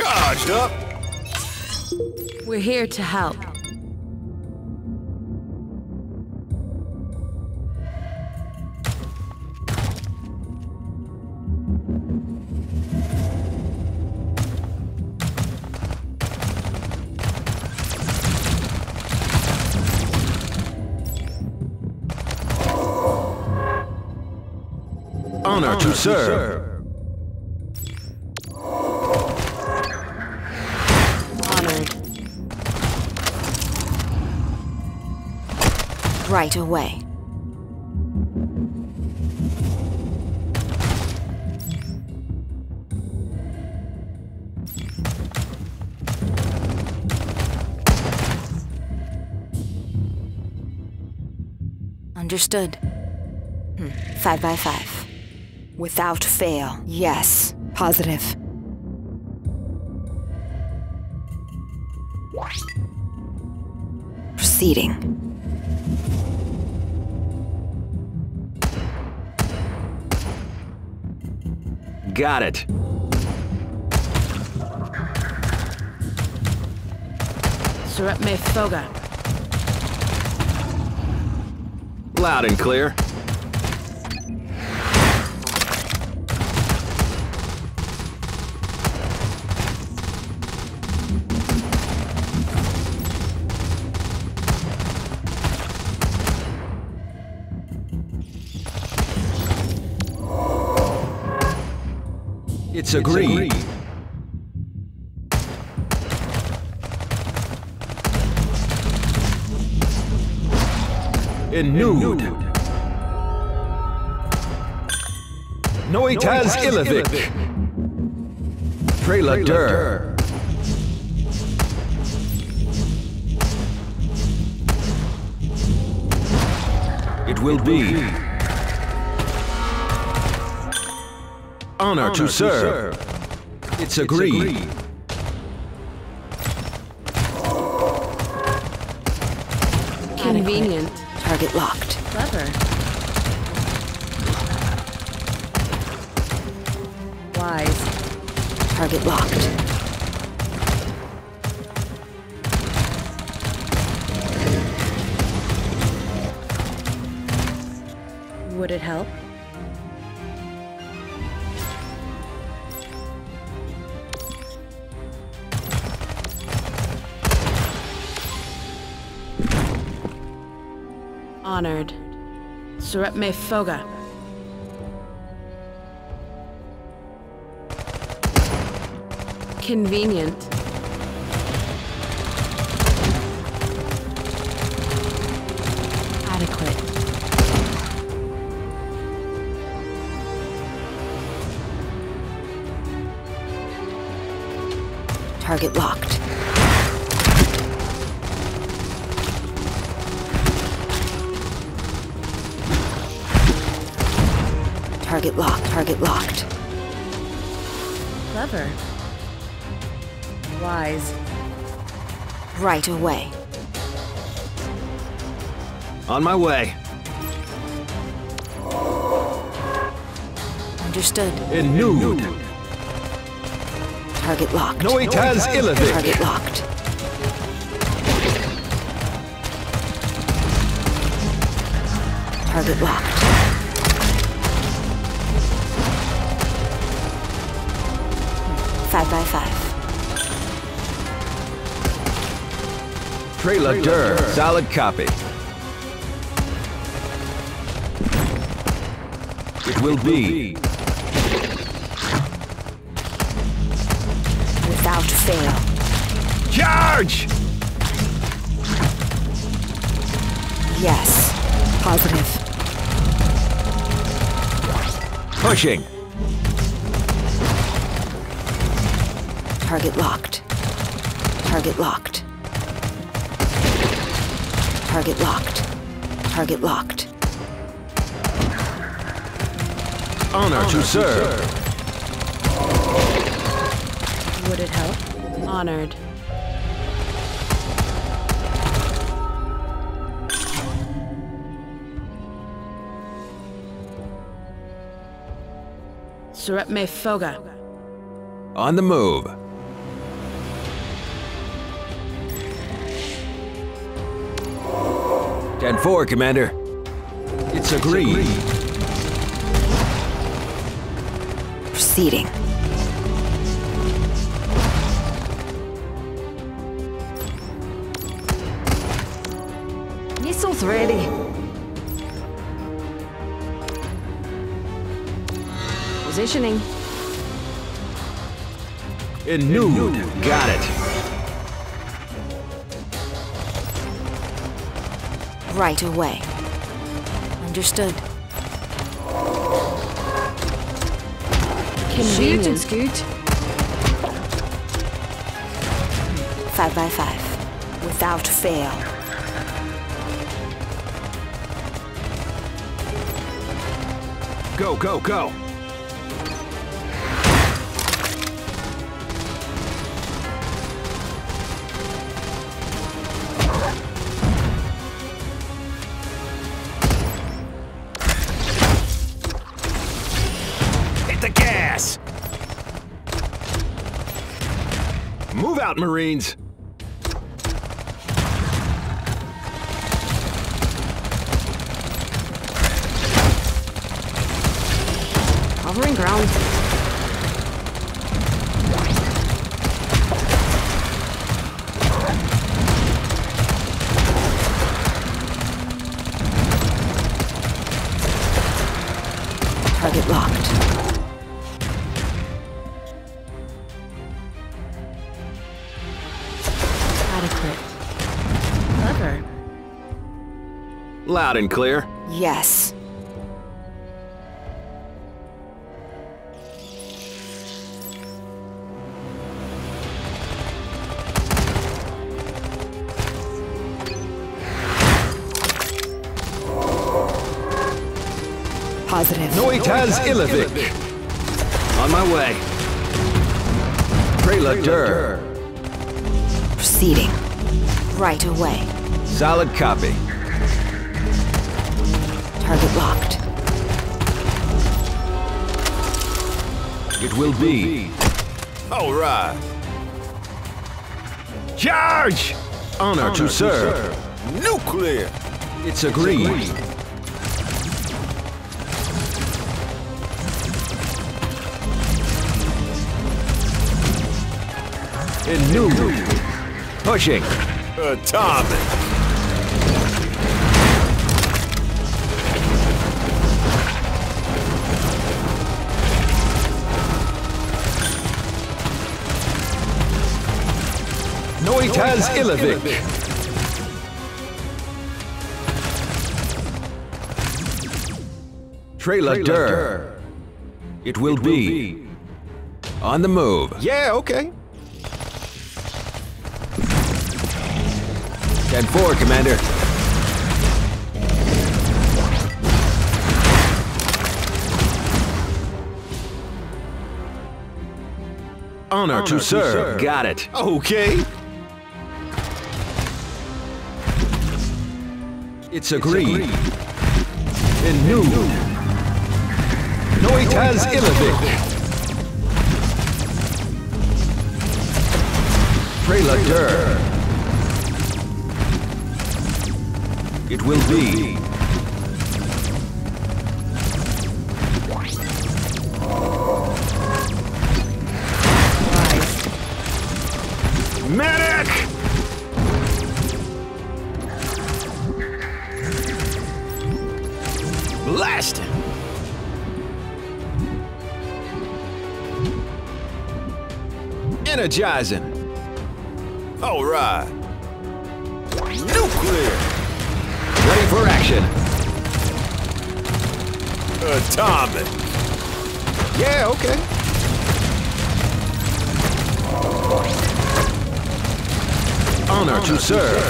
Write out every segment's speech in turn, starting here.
charged up. We're here to help. Honor to serve. Right away. Understood. 5 by 5. Without fail. Yes. Positive. Proceeding. Got it. Surat me Foga. Loud and clear. It's agreed. Nude. Noitas Ilovic. Preladur. It will be. Honor to serve. It's agreed. Convenient. Target locked. Clever. Wise. Target locked. Would it help? Honored. Surat me Foga. Convenient. Adequate. Target locked. Target locked, target locked. Clever. Wise. Right away. On my way. Understood. Nude. Target locked. Noitas Ilovic. Target locked. Target locked. By 5. Preladur. Solid copy. It will be. Without fail. Charge! Yes. Positive. Pushing. Target locked. Target locked. Target locked. Target locked. Honor to serve. Would it help? Honored. Surat me Foga. On the move. 10-4, Commander. It's agreed. Proceeding. Missiles ready. Positioning. Nude. Got it. Right away. Understood. Shoot and scoot. 5x5. Without fail. Go, go, go. Move out, Marines! Covering ground. Target locked. Clever. Loud and clear. Yes. Positive. Noitas Ilovic. On my way. Prelator. Proceeding. Right away. Solid copy. Target locked. It will be. All right. Charge! Honor to serve. Nuclear! It's agreed. Innumerable. Pushing. Atomic. Noitas Ilovic. Trailer. It will be. On the move. Yeah, okay. 10-4, Commander. Honor to serve. Got it. Okay. It's agreed. Renewed. Noitas Ilovic. Prelator. It will be. Medic! Blast him! Energizing. All right. Nuclear. Ready for action. Atomic. Yeah, okay. Honor to serve.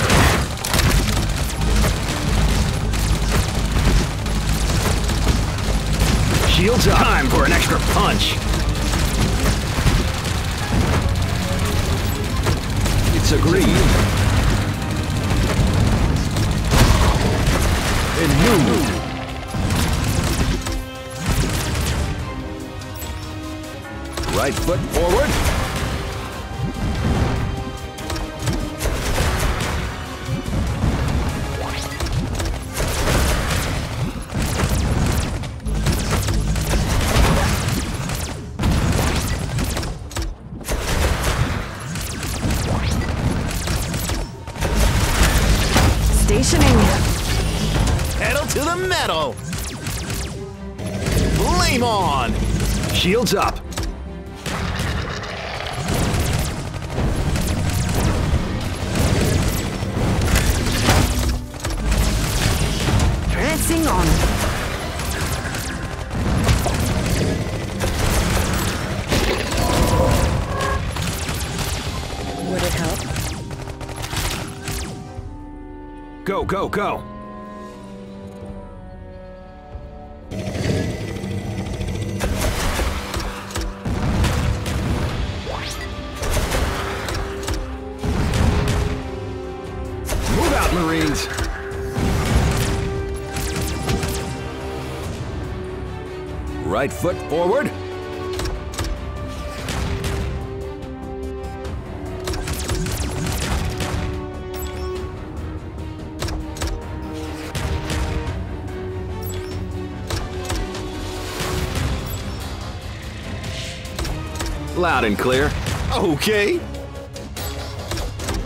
Shields up. Time for an extra punch. It's agreed. Right foot forward. Stationing. Pedal to the metal. Flame on. Shields up. Prancing on. Would it help? Go, go, go! Move out, Marines! Right foot forward. Loud and clear. Okay.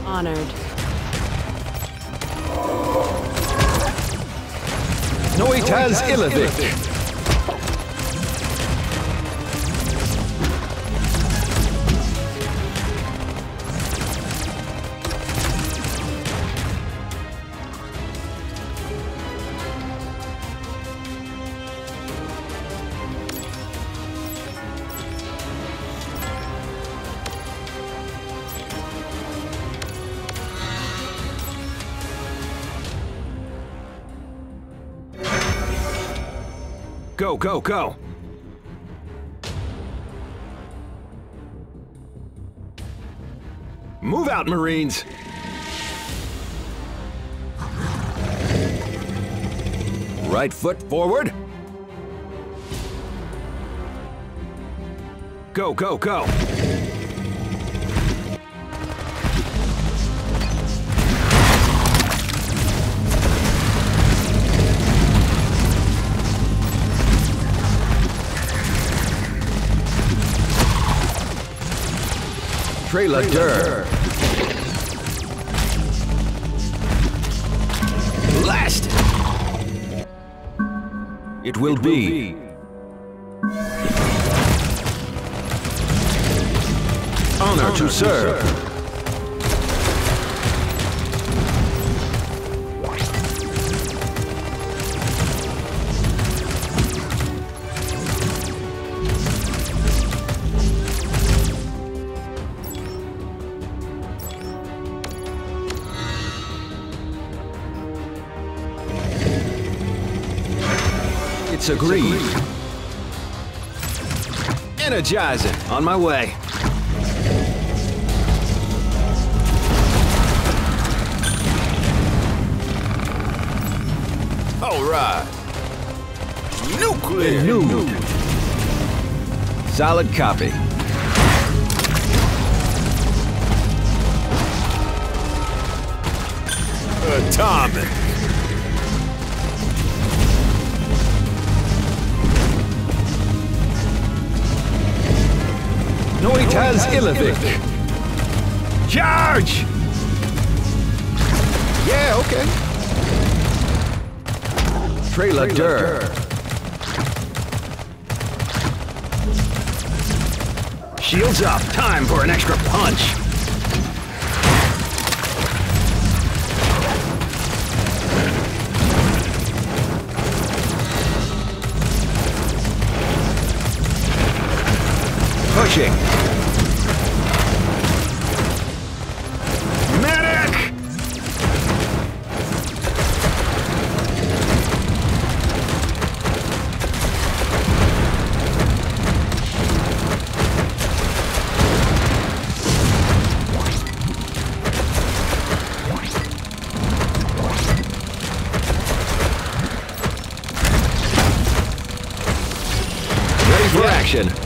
Honored. Noitas Ilovic. Go, go, go! Move out, Marines! Right foot forward! Go, go, go! Trailer. Blast! It will be. Honor to serve. Agreed. Energizing. On my way. All right. Nuclear. Solid copy. Atomic. Noitas Ilovic. Charge! Yeah, okay. Trailer. Shields up. Time for an extra punch. Pushing. Action.